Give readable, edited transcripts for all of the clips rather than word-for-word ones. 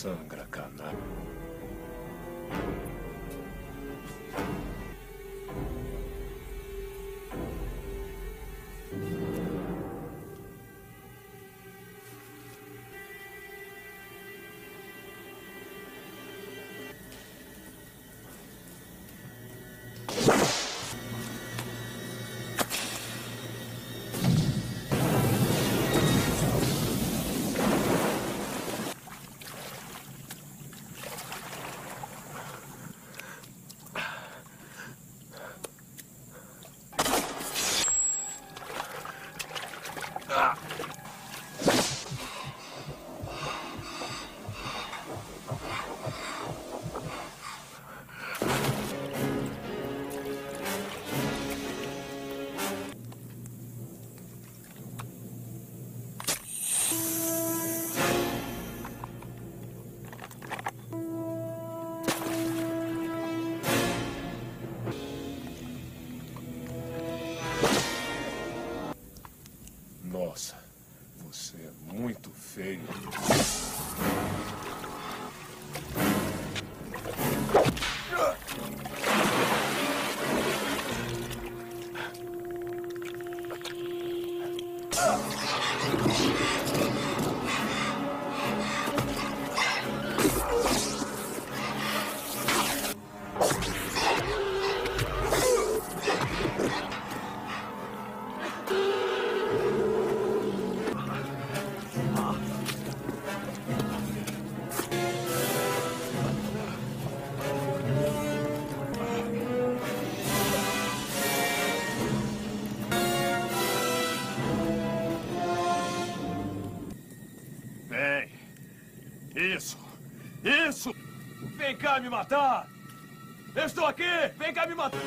Sangra, canalha. Isso! Isso! Vem cá me matar! Eu estou aqui! Vem cá me matar!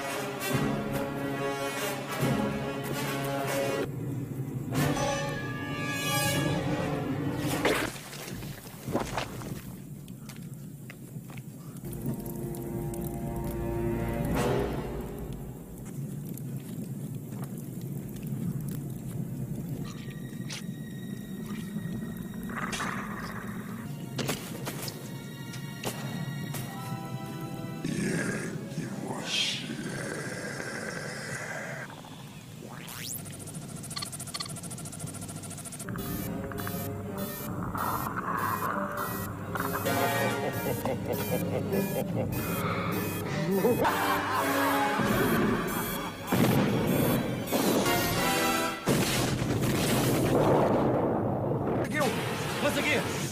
Conseguiu!